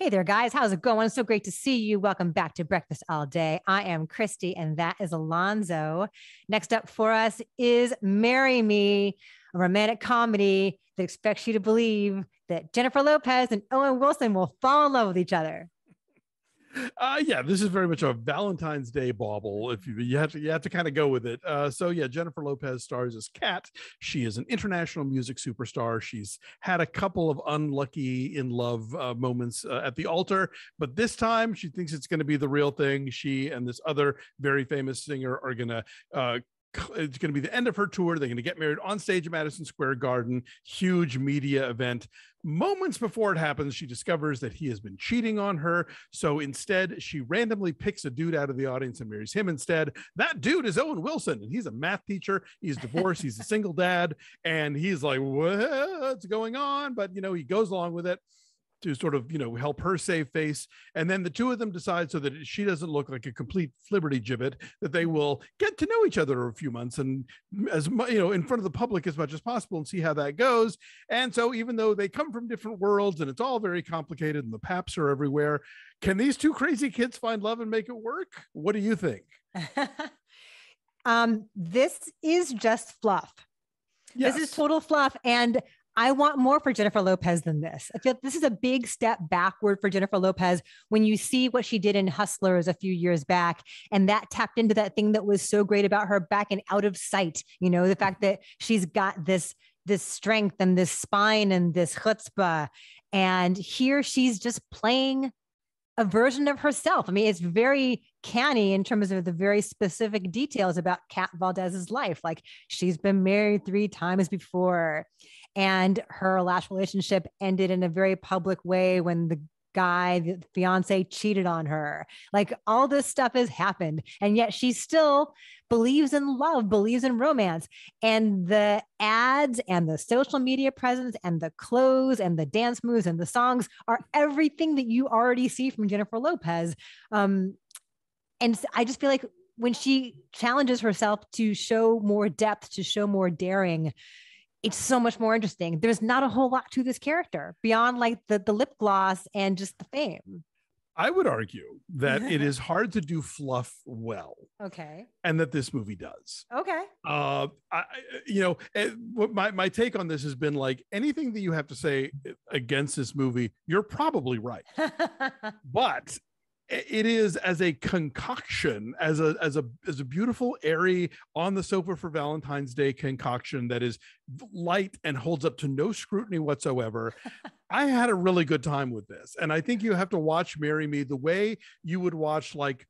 Hey there, guys. How's it going? So great to see you. Welcome back to Breakfast All Day. I am Christy, and that is Alonzo. Next up for us is Marry Me, a romantic comedy that expects you to believe that Jennifer Lopez and Owen Wilson will fall in love with each other. Yeah, this is very much a Valentine's Day bauble. If you have to kind of go with it. So yeah, Jennifer Lopez stars as Kat. She is an international music superstar. She's had a couple of unlucky in love moments at the altar, but this time she thinks it's going to be the real thing. She and this other very famous singer are going to it's going to be the end of her tour. They're going to get married on stage at Madison Square Garden, huge media event. Moments before it happens, she discovers that he has been cheating on her. So instead, she randomly picks a dude out of the audience and marries him instead. That dude is Owen Wilson, and he's a math teacher. He's divorced. He's a single dad. And he's like, what's going on? But, you know, he goes along with it to sort of, you know, help her save face. And then the two of them decide, so that she doesn't look like a complete flibberty gibbet, that they will get to know each other over a few months and, as you know, in front of the public as much as possible, and see how that goes. And so even though they come from different worlds and it's all very complicated and the paps are everywhere, can these two crazy kids find love and make it work? What do you think? This is just fluff. Yes. This is total fluff. And I want more for Jennifer Lopez than this. I feel this is a big step backward for Jennifer Lopez when you see what she did in Hustlers a few years back. And that tapped into that thing that was so great about her back in Out of Sight. You know, the fact that she's got this strength and this spine and this chutzpah. And here she's just playing a version of herself. I mean, it's very canny in terms of the very specific details about Kat Valdez's life. Like, she's been married 3 times before, and her last relationship ended in a very public way when the guy, the fiance, cheated on her. Like, all this stuff has happened, and yet she still believes in love, believes in romance. And the ads and the social media presence and the clothes and the dance moves and the songs are everything that you already see from Jennifer Lopez. And I just feel like when she challenges herself to show more depth, to show more daring, it's so much more interesting. There's not a whole lot to this character beyond like the lip gloss and just the fame. I would argue that it is hard to do fluff well. Okay. And that this movie does. Okay. My take on this has been like, anything that you have to say against this movie, you're probably right. But it is, as a concoction, as a beautiful, airy, on the sofa for Valentine's Day concoction that is light and holds up to no scrutiny whatsoever. I had a really good time with this. And I think you have to watch Marry Me the way you would watch like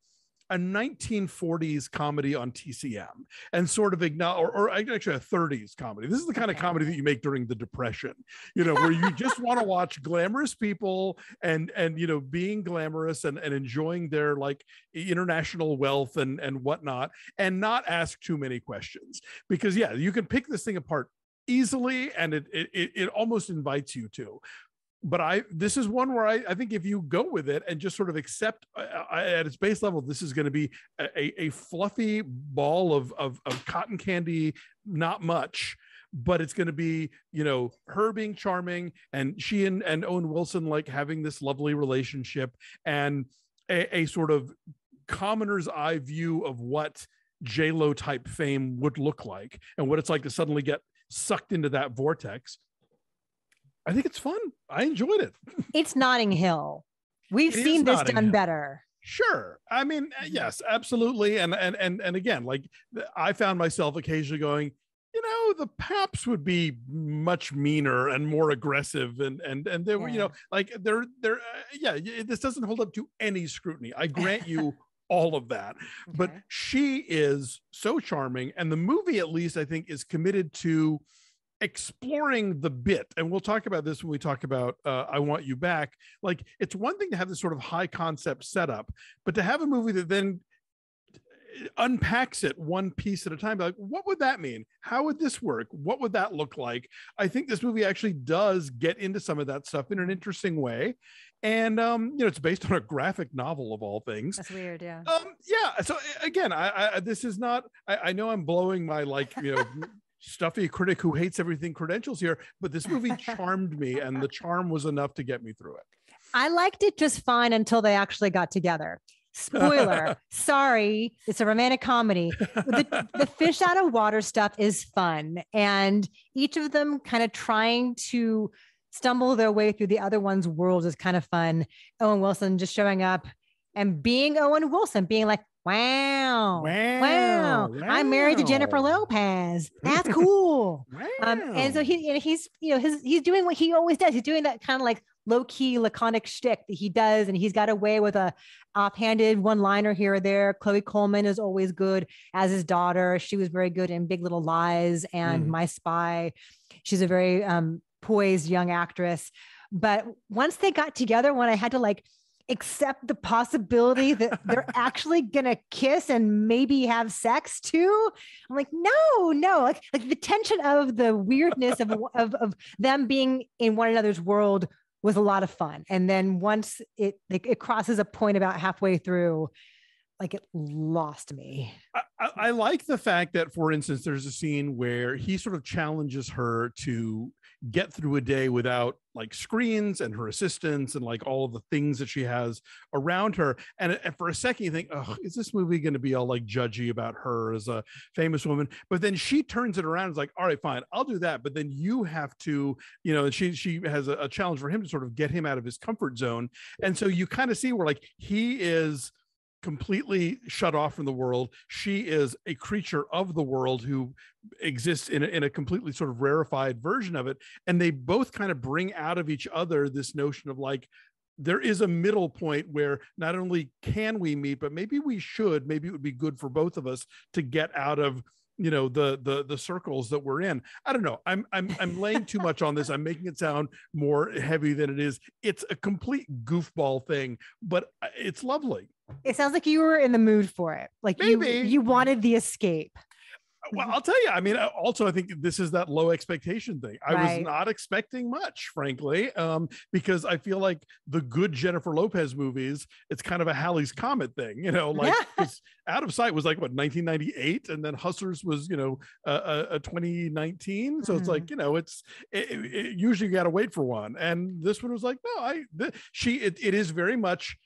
a 1940s comedy on TCM and sort of or actually a 30s comedy. This is the kind of comedy that you make during the Depression, you know, where you just want to watch glamorous people and, you know, being glamorous and enjoying their like international wealth and whatnot, and not ask too many questions, because yeah, you can pick this thing apart easily. And it almost invites you to. But this is one where I think if you go with it and just sort of accept at its base level, this is going to be a fluffy ball of cotton candy, not much, but it's going to be, you know, her being charming and she and Owen Wilson, like, having this lovely relationship, and a sort of commoner's eye view of what J-Lo type fame would look like and what it's like to suddenly get sucked into that vortex. I think it's fun. I enjoyed it. It's Notting Hill. We've seen this done better. Sure. I mean, yes, absolutely. And again, like, I found myself occasionally going, you know, the paps would be much meaner and more aggressive. And they were, you know, like this doesn't hold up to any scrutiny. I grant you all of that, okay. But she is so charming. And the movie, at least I think, is committed to exploring the bit, and we'll talk about this when we talk about I Want You Back. Like, it's one thing to have this sort of high concept setup, but to have a movie that then unpacks it one piece at a time, like, what would that mean? How would this work? What would that look like? I think this movie actually does get into some of that stuff in an interesting way. And, you know, it's based on a graphic novel of all things. That's weird. Yeah. Yeah. So again, I know I'm blowing my, like, you know, stuffy critic who hates everything credentials here, but this movie charmed me, and the charm was enough to get me through it. I liked it just fine until they actually got together. Spoiler. Sorry. It's a romantic comedy. The fish out of water stuff is fun. And each of them kind of trying to stumble their way through the other one's world is kind of fun. Owen Wilson just showing up and being Owen Wilson, being like, wow. I'm married to Jennifer Lopez. That's cool. And so he's, you know, he's doing what he always does. He's doing that kind of like low-key laconic shtick that he does. And he's got away with a offhanded one-liner here or there. Chloe Coleman is always good as his daughter. She was very good in Big Little Lies and My Spy. She's a very poised young actress. But once they got together, when I had to like accept the possibility that they're actually going to kiss and maybe have sex too. I'm like, no, like the tension of the weirdness of them being in one another's world was a lot of fun. And then once it crosses a point about halfway through, like it lost me. I like the fact that, for instance, there's a scene where he sort of challenges her to get through a day without like screens and her assistants and like all of the things that she has around her. And for a second you think, oh, is this movie going to be all like judgy about her as a famous woman? But then she turns it around and is like, all right, fine, I'll do that. But then you have to, you know, she has a challenge for him to sort of get him out of his comfort zone. And so you kind of see where like he is completely shut off from the world. She is a creature of the world who exists in a completely sort of rarefied version of it. And they both kind of bring out of each other this notion of like, there is a middle point where not only can we meet, but maybe we should, maybe it would be good for both of us to get out of, you know, the circles that we're in. I don't know. I'm laying too much on this. I'm making it sound more heavy than it is. It's a complete goofball thing, but it's lovely. It sounds like you were in the mood for it. Like you wanted the escape. Well, I'll tell you, I mean, also, I think this is that low expectation thing. I was not expecting much, frankly, because I feel like the good Jennifer Lopez movies, it's kind of a Halley's Comet thing, you know, like Out of Sight was like, what, 1998? And then Hustlers was, you know, 2019. So it's like, you know, it usually you got to wait for one. And this one was like, no, it is very much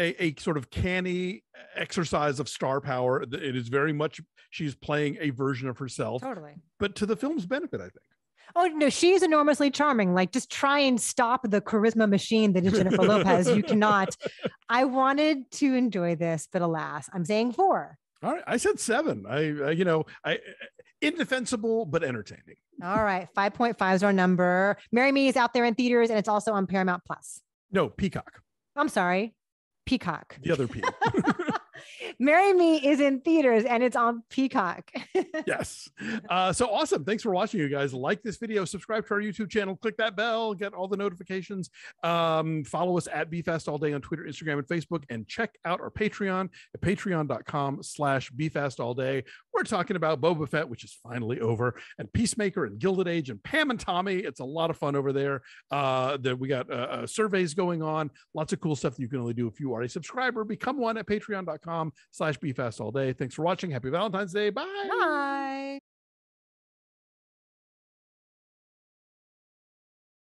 a sort of canny exercise of star power. It is very much, she's playing a version of herself. Totally. But to the film's benefit, I think. Oh, no, she's enormously charming. Like, just try and stop the charisma machine that is Jennifer Lopez. You cannot. I wanted to enjoy this, but alas, I'm saying 4. All right. I said 7. I indefensible, but entertaining. All right. 5.5 is our number. Marry Me is out there in theaters, and it's also on Paramount Plus. No, Peacock. I'm sorry. Peacock. The other P. Marry Me is in theaters and it's on Peacock. Yes. So awesome. Thanks for watching, you guys. Like this video, subscribe to our YouTube channel, click that bell, get all the notifications. Follow us at BFast All Day on Twitter, Instagram, and Facebook, and check out our Patreon at patreon.com/BFastAllDay. We're talking about Boba Fett, which is finally over, and Peacemaker and Gilded Age and Pam and Tommy. It's a lot of fun over there. That we got surveys going on, lots of cool stuff that you can only do if you are a subscriber. Become one at patreon.com/BFastAllDay. Thanks for watching. Happy Valentine's Day. Bye. Bye.